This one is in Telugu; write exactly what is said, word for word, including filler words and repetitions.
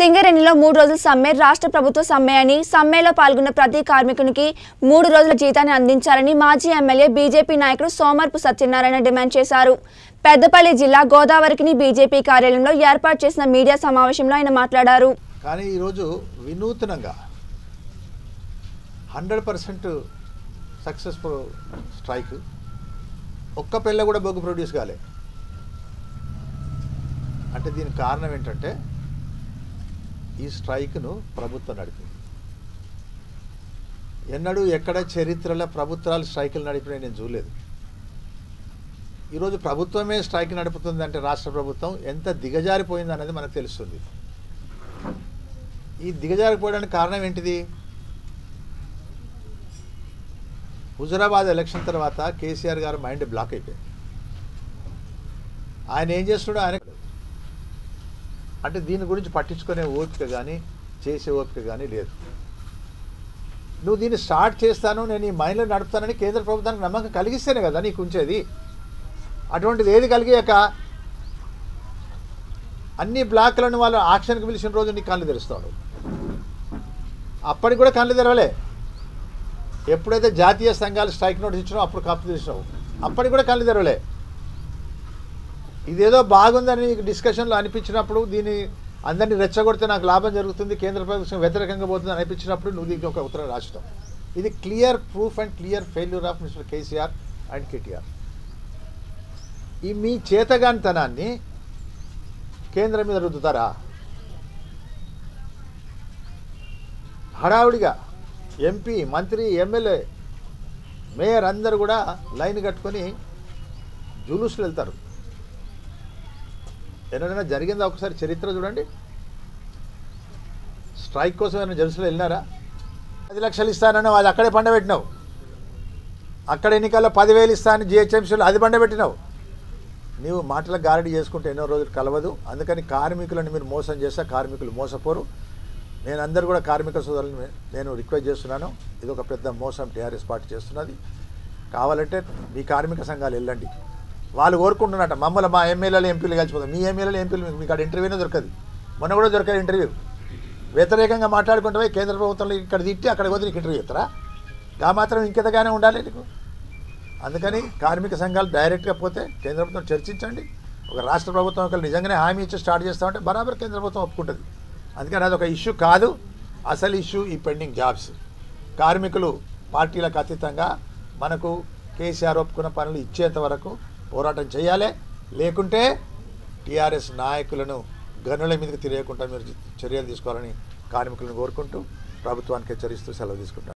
సింగరేణిలో మూడు రోజుల సమ్మె రాష్ట్ర ప్రభుత్వ సమ్మె అని సమ్మెలో పాల్గొన్న ప్రతి కార్మికునికి మూడు రోజుల జీతాన్ని అందించాలని మాజీ ఎమ్మెల్యే బీజేపీ నాయకుడు సోమర్పు సత్యనారాయణ డిమాండ్ చేశారు। పెద్దపల్లి జిల్లా గోదావరికిని బీజేపీ కార్యాలయంలో ఏర్పాటు చేసిన మీడియా సమావేశంలో ఆయన మాట్లాడారు। కానీ ఈ రోజు వినూతనంగా వంద శాతం సక్సెస్ఫుల్ స్ట్రైక్ ఒక్క పిల్ల కూడా బగ్ ప్రొడ్యూస్ కాలే। అంటే దీని కారణం ఏంటంటే ఈ స్ట్రైక్ ను ప్రభుత్వం నడిపింది। ఎన్నడూ ఎక్కడ చరిత్రలో ప్రభుత్వాలు స్ట్రైకులు నడిపినా నేను చూడలేదు। ఈరోజు ప్రభుత్వమే స్ట్రైక్ నడుపుతుంది అంటే రాష్ట్ర ప్రభుత్వం ఎంత దిగజారిపోయింది అనేది మనకు తెలుస్తుంది। ఈ దిగజారిపోవడానికి కారణం ఏంటిది? హుజరాబాద్ ఎలక్షన్ తర్వాత కేసీఆర్ గారు మైండ్ బ్లాక్ అయిపోయింది। ఆయన ఏం చేస్తున్నాడో ఆయన అంటే దీని గురించి పట్టించుకునే ఓపిక కానీ చేసే ఓపిక కానీ లేదు। నువ్వు దీన్ని స్టార్ట్ చేస్తాను నేను ఈ మైండ్లో నడుపుతానని కేంద్ర ప్రభుత్వానికి నమ్మకం కలిగిస్తేనే కదా నీకు ఉంచేది। అటువంటిది ఏది కలిగాక అన్ని బ్లాక్లను వాళ్ళు యాక్షన్కి పిలిచిన రోజు నీకు కళ్ళు తెరుస్తాడు, అప్పటికి కూడా కళ్ళు తెరవలే। ఎప్పుడైతే జాతీయ సంఘాలు స్ట్రైక్ నోటీస్ ఇచ్చినావు అప్పుడు కప్పు తీసినావు, అప్పటికి కూడా కళ్ళు తెరవలే। ఇదేదో బాగుందని నీకు డిస్కషన్లో అనిపించినప్పుడు దీన్ని అందరినీ రెచ్చగొడితే నాకు లాభం జరుగుతుంది కేంద్ర ప్రభుత్వం వ్యతిరేకంగా పోతుంది అనిపించినప్పుడు నువ్వు దీనికి ఒక ఉత్తరం రాసినావు। ఇది clear proof and clear failure of mister KCR and KTR. ఈ మీ చేతగానితనాన్ని కేంద్రం మీద రుద్దుతారా? హడావుడిగా ఎంపీ మంత్రి ఎమ్మెల్యే మేయర్ అందరూ కూడా లైన్ కట్టుకొని జులూసులు వెళ్తారు। ఏమైనా జరిగిందా? ఒకసారి చరిత్ర చూడండి। స్ట్రైక్ కోసం ఏమైనా జలుసులో వెళ్ళినారా? పది లక్షలు ఇస్తానన్నావు, అది అక్కడే పండబెట్టినావు। అక్కడ ఎన్నికల్లో పదివేలు ఇస్తాను జిహెచ్ఎంసీలో, అది పండబెట్టినావు। నీవు మాటల గారడీ చేసుకుంటే ఎన్నో రోజులు కలవదు। అందుకని కార్మికులను మీరు మోసం చేస్తా, కార్మికులు మోసపోరు। నేను అందరూ కూడా కార్మిక సోదరులను నేను రిక్వెస్ట్ చేస్తున్నాను, ఇది ఒక పెద్ద మోసం టీఆర్ఎస్ పార్టీ చేస్తున్నది। కావాలంటే మీ కార్మిక సంఘాలు వెళ్ళండి, వాళ్ళు కోరుకుంటున్నట మమ్మల్ని మా ఎమ్మెల్యేలు ఎంపీలు కలిసిపోతాం। మీ ఎమ్మెల్యేలు ఎంపీలు మీకు ఇక్కడ ఇంటర్వ్యూనే దొరకదు, మొన్న కూడా దొరకదు ఇంటర్వ్యూ। వ్యతిరేకంగా మాట్లాడుకుంటే కేంద్ర ప్రభుత్వంలో ఇక్కడ తిట్టి అక్కడ పోతే నీకు ఇంటర్వ్యూ ఇస్తారా? కా మాత్రం ఇంకెతగానే ఉండాలి నీకు। అందుకని కార్మిక సంఘాలు డైరెక్ట్గా పోతే కేంద్ర ప్రభుత్వం చర్చించండి। ఒక రాష్ట్ర ప్రభుత్వం ఒకరు నిజంగానే హామీ ఇచ్చి స్టార్ట్ చేస్తామంటే బరాబర్ కేంద్ర ప్రభుత్వం ఒప్పుకుంటుంది। అందుకని అదొక ఇష్యూ కాదు, అసలు ఇష్యూ ఈ పెండింగ్ జాబ్స్। కార్మికులు పార్టీలకు అతీతంగా మనకు కేసీఆర్ ఒప్పుకున్న పనులు ఇచ్చేంత వరకు పోరాటం చేయాలి। లేకుంటే టీఆర్ఎస్ నాయకులను గనుల మీదకి తిరగకుండా మీరు చర్యలు తీసుకోవాలని కార్మికులను కోరుకుంటూ ప్రభుత్వానికి హెచ్చరిస్తూ సెలవు తీసుకుంటారు।